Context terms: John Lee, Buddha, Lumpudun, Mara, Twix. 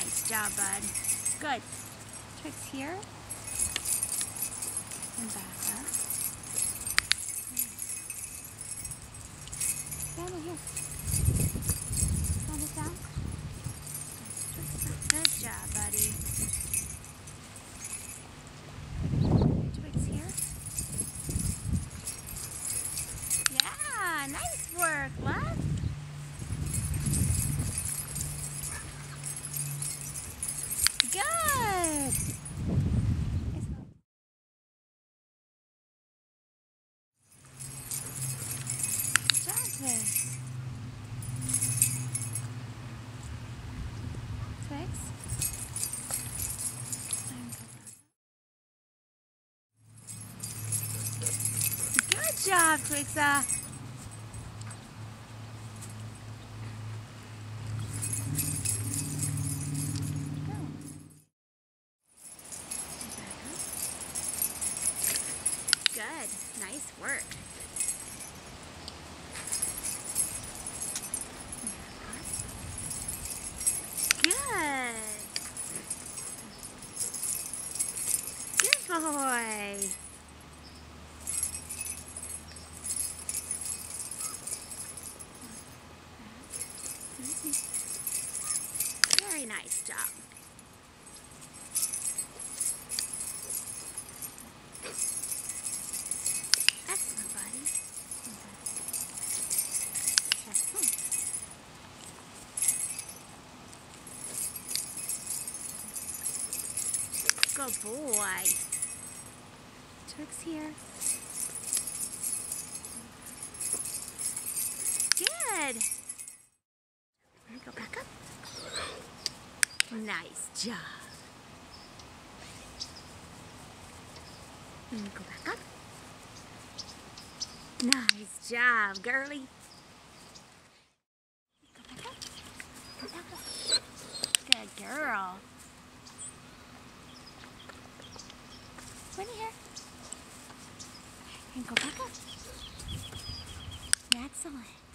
Nice job, bud. Good. Twix here. And back up. Nice. Down over here. Hold it down. Twix, good job, buddy. Nice work, love. Good. Twix. Good job, Twixa. Good. Nice work. Good. Good boy. Very nice job. Good boy. Twix here. Good. Go back up. Nice job. And go back up. Nice job, girly. Go back up. Go back up. Good girl. Winnie here. And go back up. Excellent.